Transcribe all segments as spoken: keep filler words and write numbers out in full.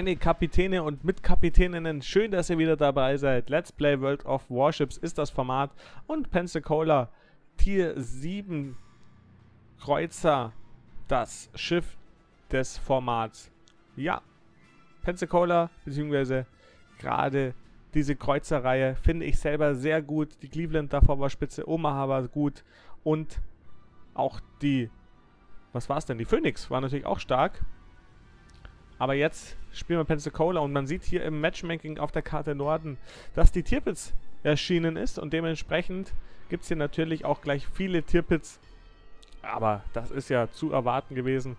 Meine Kapitäne und Mitkapitäninnen, schön, dass ihr wieder dabei seid. Let's Play World of Warships ist das Format und Pensacola Tier sieben Kreuzer, das Schiff des Formats. Ja, Pensacola bzw. gerade diese Kreuzerreihe finde ich selber sehr gut. Die Cleveland davor war spitze, Omaha war gut und auch die, was war es denn, die Phoenix war natürlich auch stark. Aber jetzt spielen wir Pensacola und man sieht hier im Matchmaking auf der Karte Norden, dass die Tirpitz erschienen ist und dementsprechend gibt es hier natürlich auch gleich viele Tirpitz. Aber das ist ja zu erwarten gewesen.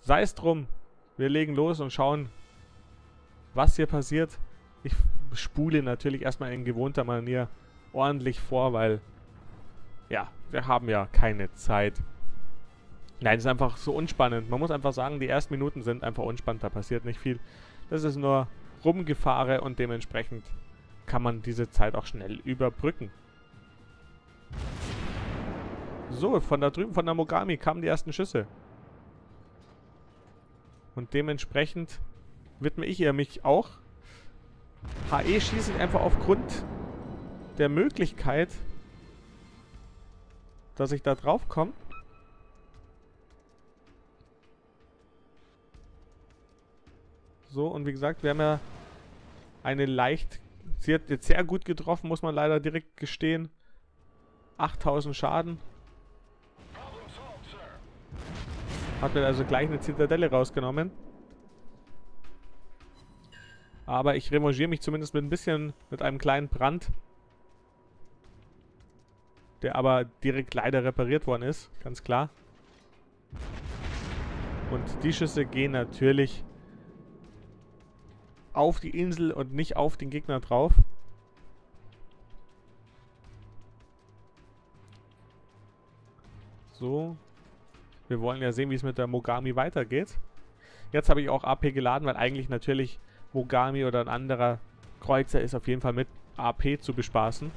Sei es drum, wir legen los und schauen, was hier passiert. Ich spule natürlich erstmal in gewohnter Manier ordentlich vor, weil, ja, wir haben ja keine Zeit. Nein, das ist einfach so unspannend. Man muss einfach sagen, die ersten Minuten sind einfach unspannend, da passiert nicht viel. Das ist nur Rumgefahre und dementsprechend kann man diese Zeit auch schnell überbrücken. So, von da drüben, von der Mogami, kamen die ersten Schüsse. Und dementsprechend widme ich ihr mich auch. H E schieße ich einfach aufgrund der Möglichkeit, dass ich da drauf komme. So, und wie gesagt, wir haben ja eine leicht... Sie hat jetzt sehr gut getroffen, muss man leider direkt gestehen. achttausend Schaden. Hat mir also gleich eine Zitadelle rausgenommen. Aber ich revanchiere mich zumindest mit ein bisschen, mit einem kleinen Brand. Der aber direkt leider repariert worden ist, ganz klar. Und die Schüsse gehen natürlich auf die Insel und nicht auf den Gegner drauf. So. Wir wollen ja sehen, wie es mit der Mogami weitergeht. Jetzt habe ich auch A P geladen, weil eigentlich natürlich Mogami oder ein anderer Kreuzer ist auf jeden Fall mit A P zu bespaßen.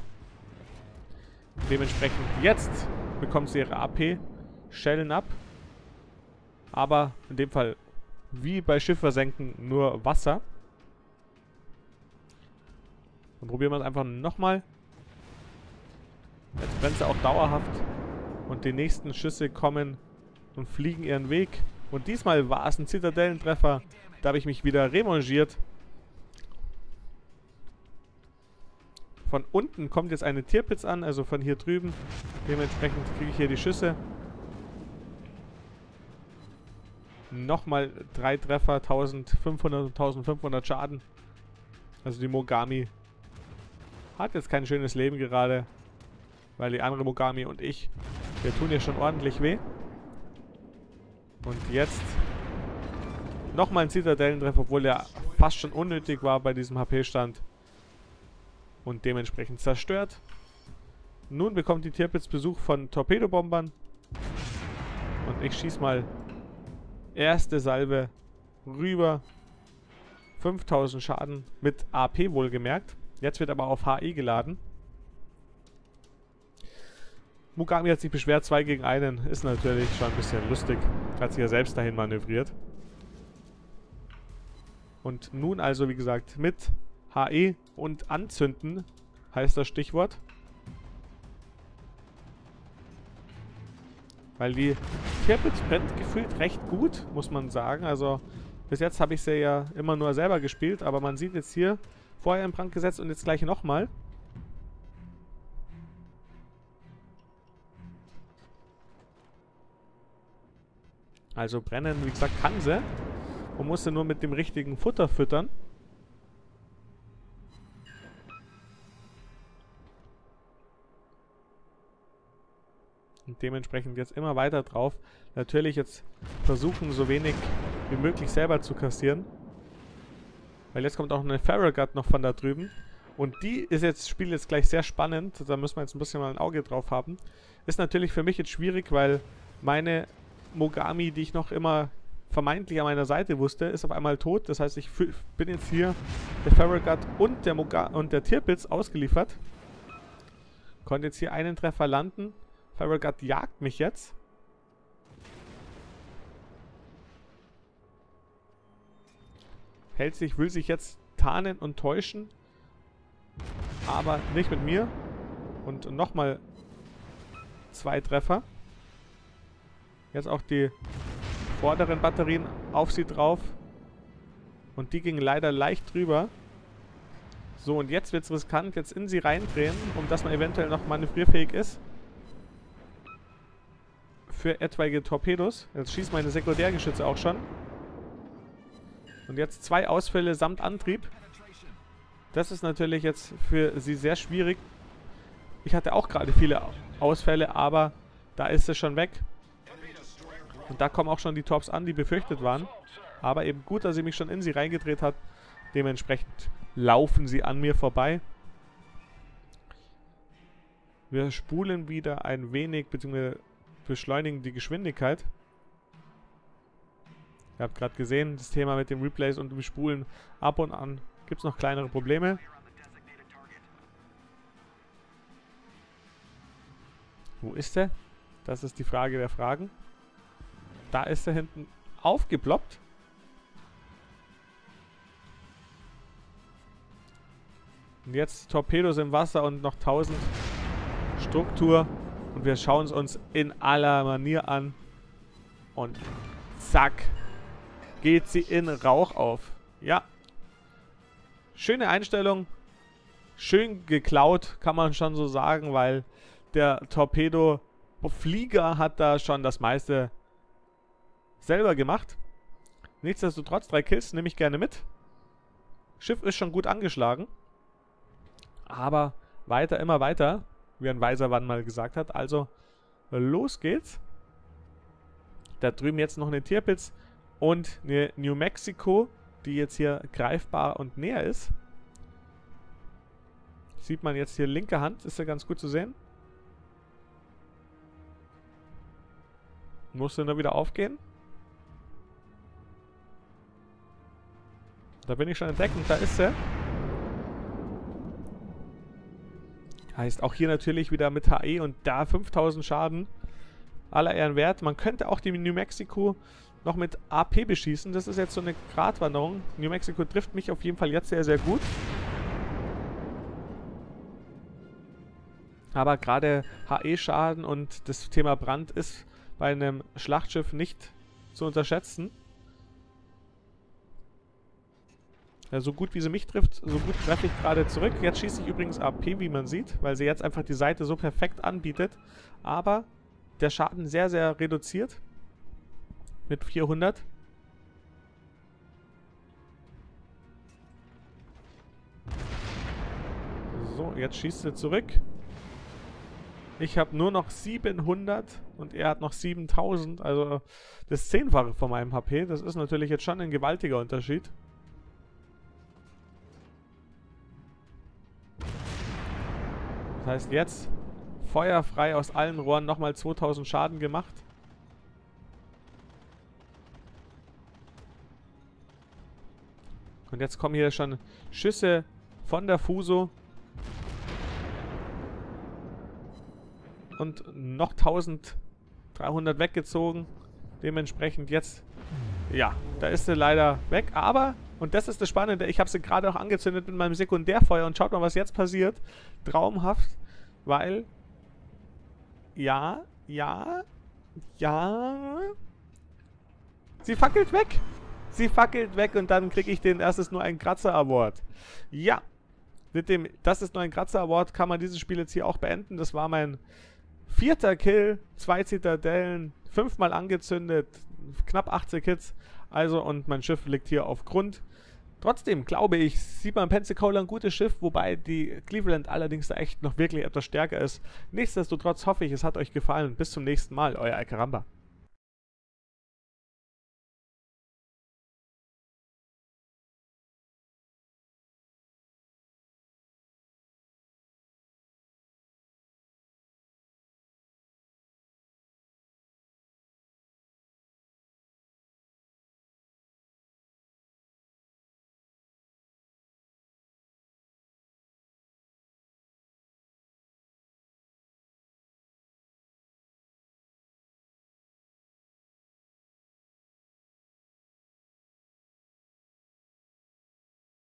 Dementsprechend jetzt bekommt sie ihre A P, Schellen ab. Aber in dem Fall wie bei Schiff versenken nur Wasser. Dann probieren wir es einfach nochmal. Jetzt brennt sie auch dauerhaft. Und die nächsten Schüsse kommen und fliegen ihren Weg. Und diesmal war es ein Zitadellentreffer. Da habe ich mich wieder revanchiert. Von unten kommt jetzt eine Tirpitz an, also von hier drüben. Dementsprechend kriege ich hier die Schüsse. Nochmal drei Treffer, eintausendfünfhundert und eintausendfünfhundert Schaden. Also die Mogami hat jetzt kein schönes Leben gerade, weil die andere Mogami und ich, wir tun hier schon ordentlich weh. Und jetzt nochmal ein Zitadellentreffer, obwohl der fast schon unnötig war bei diesem H P-Stand. Und dementsprechend zerstört. Nun bekommt die Tirpitz Besuch von Torpedobombern. Und ich schieße mal erste Salve rüber. fünftausend Schaden mit A P wohlgemerkt. Jetzt wird aber auf H I geladen. Mogami hat sich beschwert, zwei gegen einen. Ist natürlich schon ein bisschen lustig. Hat sich ja selbst dahin manövriert. Und nun also, wie gesagt, mit H E und anzünden heißt das Stichwort. Weil die Tirpitz brennt gefühlt recht gut, muss man sagen. Also bis jetzt habe ich sie ja immer nur selber gespielt, aber man sieht jetzt hier... Vorher in Brand gesetzt und jetzt gleich nochmal. Also brennen, wie gesagt, kann sie. Und muss sie nur mit dem richtigen Futter füttern. Und dementsprechend jetzt immer weiter drauf. Natürlich jetzt versuchen, so wenig wie möglich selber zu kassieren. Weil jetzt kommt auch eine Farragut noch von da drüben. Und die ist jetzt, Spiel jetzt gleich sehr spannend. Da müssen wir jetzt ein bisschen mal ein Auge drauf haben. Ist natürlich für mich jetzt schwierig, weil meine Mogami, die ich noch immer vermeintlich an meiner Seite wusste, ist auf einmal tot. Das heißt, ich bin jetzt hier der Farragut und der Moga und der Tirpitz ausgeliefert. Konnte jetzt hier einen Treffer landen. Farragut jagt mich jetzt. hält sich, will sich jetzt tarnen und täuschen, aber nicht mit mir. Und nochmal zwei Treffer. Jetzt auch die vorderen Batterien auf sie drauf. Und die gingen leider leicht drüber. So, und jetzt wird es riskant, jetzt in sie reindrehen, um dass man eventuell noch manövrierfähig ist. Für etwaige Torpedos. Jetzt schießen meine Sekundärgeschütze auch schon. Und jetzt zwei Ausfälle samt Antrieb. Das ist natürlich jetzt für sie sehr schwierig. Ich hatte auch gerade viele Ausfälle, aber da ist es schon weg. Und da kommen auch schon die Torps an, die befürchtet waren. Aber eben gut, dass sie mich schon in sie reingedreht hat. Dementsprechend laufen sie an mir vorbei. Wir spulen wieder ein wenig, beziehungsweise beschleunigen die Geschwindigkeit. Ihr habt gerade gesehen, das Thema mit dem Replays und dem Spulen ab und an gibt es noch kleinere Probleme. Wo ist er? Das ist die Frage der Fragen. Da ist er hinten aufgeploppt. Und jetzt Torpedos im Wasser und noch tausend Struktur. Und wir schauen es uns in aller Manier an. Und zack, geht sie in Rauch auf. Ja. Schöne Einstellung. Schön geklaut, kann man schon so sagen, weil der Torpedoflieger hat da schon das meiste selber gemacht. Nichtsdestotrotz, drei Kills nehme ich gerne mit. Schiff ist schon gut angeschlagen. Aber weiter, immer weiter, wie ein weiser Mann mal gesagt hat. Also, los geht's. Da drüben jetzt noch eine Tirpitz und eine New Mexico, die jetzt hier greifbar und näher ist. Sieht man jetzt hier linke Hand, ist ja ganz gut zu sehen. Musste nur wieder aufgehen. Da bin ich schon entdeckt und da ist sie. Heißt auch hier natürlich wieder mit H E und da fünftausend Schaden. Aller Ehren wert. Man könnte auch die New Mexico noch mit A P beschießen. Das ist jetzt so eine Gratwanderung. New Mexico trifft mich auf jeden Fall jetzt sehr, sehr gut. Aber gerade H E-Schaden und das Thema Brand ist bei einem Schlachtschiff nicht zu unterschätzen. Ja, so gut wie sie mich trifft, so gut treffe ich gerade zurück. Jetzt schieße ich übrigens A P, wie man sieht, weil sie jetzt einfach die Seite so perfekt anbietet. Aber der Schaden sehr, sehr reduziert. Mit vierhundert. So, jetzt schießt sie zurück. Ich habe nur noch siebenhundert und er hat noch siebentausend. Also das Zehnfache von meinem H P. Das ist natürlich jetzt schon ein gewaltiger Unterschied. Das heißt jetzt feuerfrei aus allen Rohren nochmal zweitausend Schaden gemacht. Und jetzt kommen hier schon Schüsse von der Fuso. Und noch dreizehnhundert weggezogen. Dementsprechend jetzt, ja, da ist sie leider weg. Aber, und das ist das Spannende, ich habe sie gerade noch angezündet mit meinem Sekundärfeuer. Und schaut mal, was jetzt passiert. Traumhaft, weil, ja, ja, ja, sie fackelt weg. Sie fackelt weg und dann kriege ich den erstes nur ein Kratzer Award. Ja, mit dem Das ist nur ein Kratzer Award kann man dieses Spiel jetzt hier auch beenden. Das war mein vierter Kill, zwei Zitadellen, fünfmal angezündet, knapp achtzig Hits. Also und mein Schiff liegt hier auf Grund. Trotzdem glaube ich, sieht man Pensacola ein gutes Schiff, wobei die Cleveland allerdings da echt noch wirklich etwas stärker ist. Nichtsdestotrotz hoffe ich, es hat euch gefallen. Bis zum nächsten Mal, euer Eikarrramba.